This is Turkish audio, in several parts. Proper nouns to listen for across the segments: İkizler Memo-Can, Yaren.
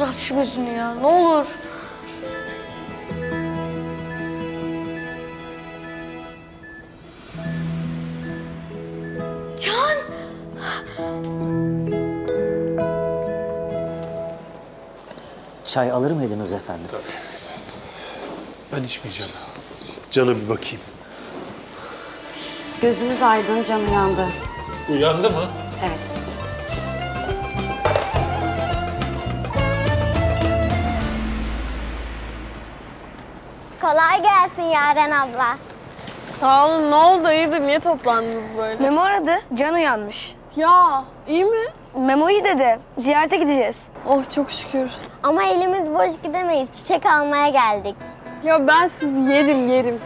bırak şu gözünü ya, ne olur. Can! Çay alır mıydınız efendim? Tabii. Ben içmeyeceğim. Can'a bir bakayım. Gözümüz aydın, Can uyandı. Uyandı mı? Evet. Kolay gelsin Yaren abla. Sağ olun. Ne oldu? İyidir. Niye toplandınız böyle? Memo aradı. Can uyanmış. Ya iyi mi? Memo iyi dedi. Ziyarete gideceğiz. Oh çok şükür. Ama elimiz boş gidemeyiz. Çiçek almaya geldik. Ya ben sizi yerim.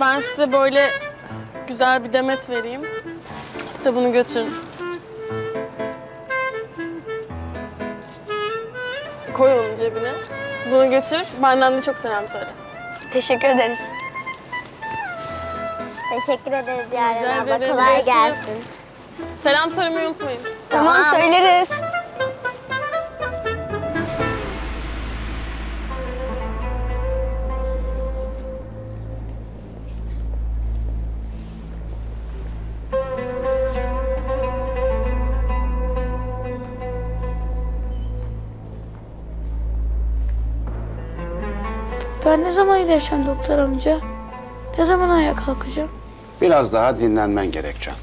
Ben size böyle güzel bir demet vereyim. Siz de bunu götürün. Koy onun cebine. Bunu götür, benden de çok selam söyle. Teşekkür ederiz. Teşekkür ederiz Yaren abla, kolay gelsin. Selam söylemeyi unutmayın. Tamam, söyleriz. Ben ne zaman iyileşeceğim doktor amca? Ne zaman ayağa kalkacağım? Biraz daha dinlenmen gerek Can.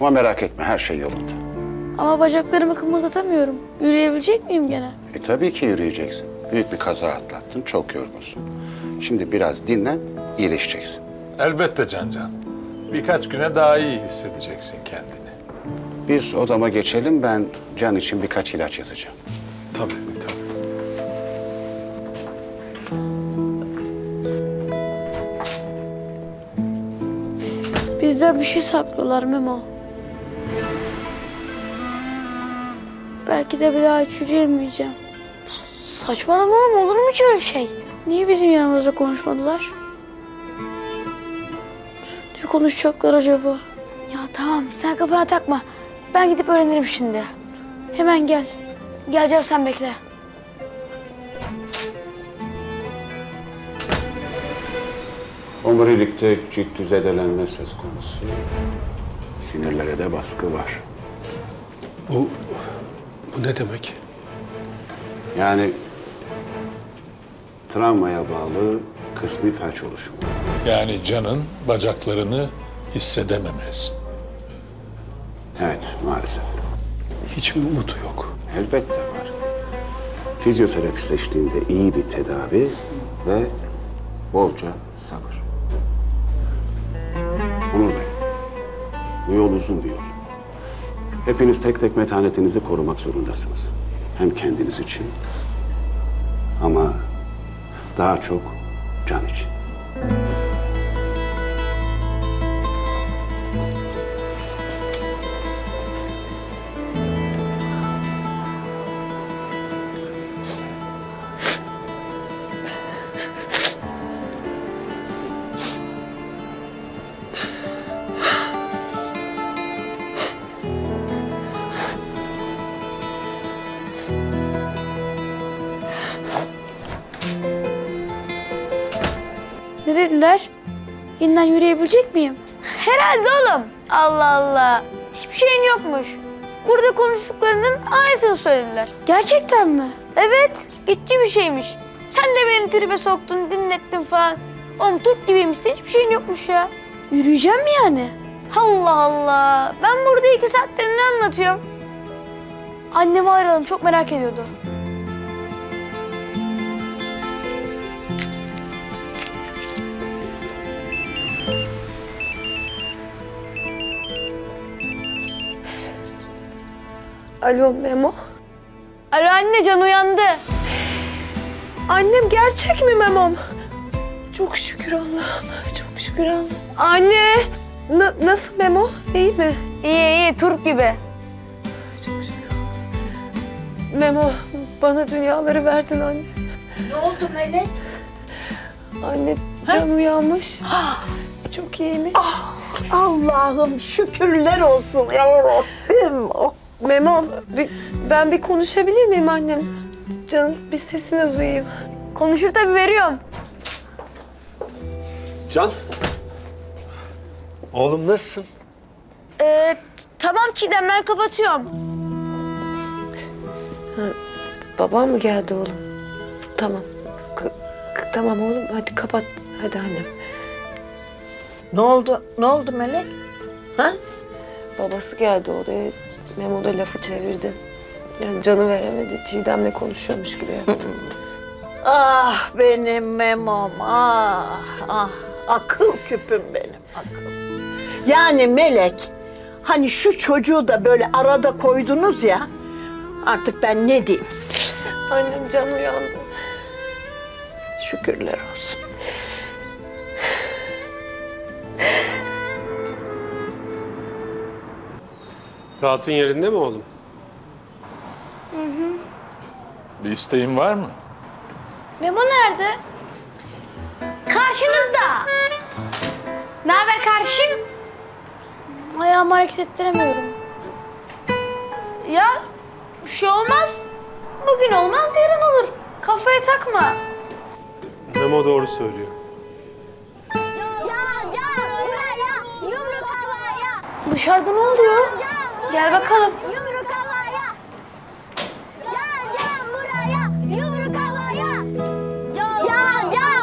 Ama merak etme, her şey yolunda. Ama bacaklarımı kımıldatamıyorum. Yürüyebilecek miyim gene? Tabii ki yürüyeceksin. Büyük bir kaza atlattın, çok yorgunsun. Şimdi biraz dinlen, iyileşeceksin. Elbette Can. Birkaç güne daha iyi hissedeceksin kendini. Biz odama geçelim, ben Can için birkaç ilaç yazacağım. Tabii. Bizde bir şey saklıyorlar Memo. Belki de bir daha hiç yürüyemeyeceğim. Saçmalama oğlum, olur mu hiç öyle şey? Niye bizim yanımızda konuşmadılar? Ne konuşacaklar acaba? Ya tamam, sen kafana takma. Ben gidip öğrenirim şimdi. Hemen gel. Geleceğim, sen bekle. Omurilikte ciddi zedelenme söz konusu. Sinirlere de baskı var. Bu ne demek? Yani travmaya bağlı kısmi felç oluşumu. Yani Can'ın bacaklarını hissedememez. Evet, maalesef. Hiç mi umudu yok? Elbette var. Fizyoterapist eşliğinde iyi bir tedavi ve bolca sabır. Onur Bey, bu yol uzun bir yol. Hepiniz tek tek metanetinizi korumak zorundasınız. Hem kendiniz için ama daha çok Can için. Ne dediler? Yeniden yürüyebilecek miyim? Herhalde oğlum. Allah Allah. Hiçbir şeyin yokmuş. Burada konuştuklarının aynısını söylediler. Gerçekten mi? Evet. Geçici bir şeymiş. Sen de beni tribe soktun, dinlettin falan. Oğlum Türk gibiymişsin, hiçbir şeyin yokmuş ya. Yürüyeceğim mi yani? Allah Allah. Ben burada 2 saattir ne anlatıyorum? Annemi arayalım, çok merak ediyordu. Alo Memo. Alo anne, Can uyandı. Annem gerçek mi Memo'm? Çok şükür Allah'ım, çok şükür Allah'ım. Anne! Nasıl Memo, iyi mi? İyi, Türk gibi. Çok şükür. Memo, bana dünyaları verdin anne. Ne oldu Melek? Anne, Can uyanmış. Çok iyiymiş. Ah, Allah'ım şükürler olsun ya Rabbim. Oh. Memo, ben bir konuşabilir miyim annem? Canım, bir sesini duyayım. Konuşur tabii, veriyorum. Can. Oğlum nasılsın? Tamam Çiğdem, ben kapatıyorum. Ha, babam mı geldi oğlum? Tamam. Tamam oğlum, hadi kapat. Hadi annem. Ne oldu Melek? Ha? Babası geldi odaya. Memo da lafı çevirdi. Yani canı veremedi. Çiğdem'le konuşuyormuş gibi yaptı. Ah benim Memo'm, ah, ah. Akıl küpüm benim, akıl. Yani Melek, hani şu çocuğu da böyle arada koydunuz ya... ...artık ben ne diyeyim size? Annem, Can uyandı. Şükürler olsun. Rahatın yerinde mi oğlum? Hı hı. Bir isteğin var mı? Memo nerede? Karşınızda. Ne haber kardeşim? Ayağımı hareket ettiremiyorum. Ya bir şey olmaz. Bugün olmaz, yarın olur. Kafaya takma. Memo doğru söylüyor. Ya buraya yumruk havaya. Dışarıda ne oluyor? Gel bakalım. Yumruk havaya. Ya buraya yumruk havaya. Ya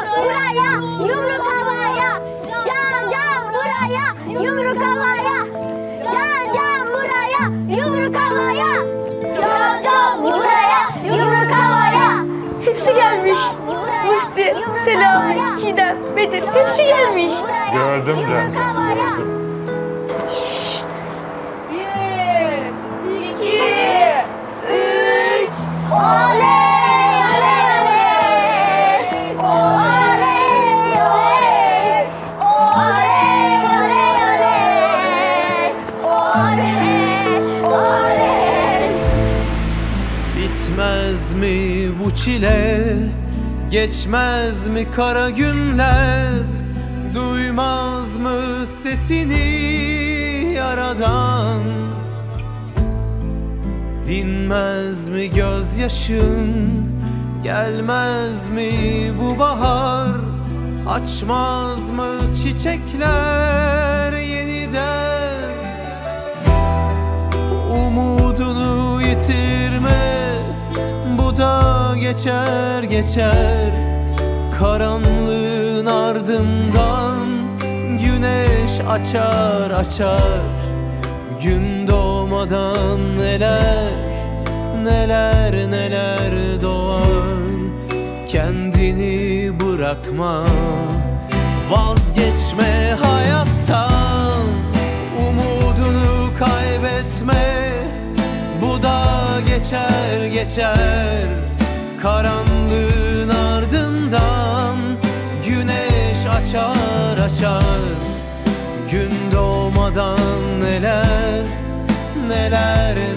buraya yumruk havaya. Ya buraya yumruk havaya. Ya buraya yumruk havaya. Ya buraya yumruk havaya. Hepsi gelmiş. Musti, Selami, Çiğdem, Bedir, hepsi gelmiş. Gördüm ben seni, gördüm. Oley, oley, oley! Oley, oley! Oley, oley, oley! Oley, oley! Bitmez mi bu çile? Geçmez mi kara günler? Duymaz mı sesini yaradan? Dinmez mi gözyaşın, gelmez mi bu bahar, açmaz mı çiçekler yeniden? Umudunu yitirme, bu da geçer geçer, karanlığın ardından güneş açar açar, gün doğmadan neler, neler, neler doğar. Kendini bırakma, vazgeçme hayattan, umudunu kaybetme, bu da geçer geçer, karanlığın ardından güneş açar açar, gün doğmadan neler, neler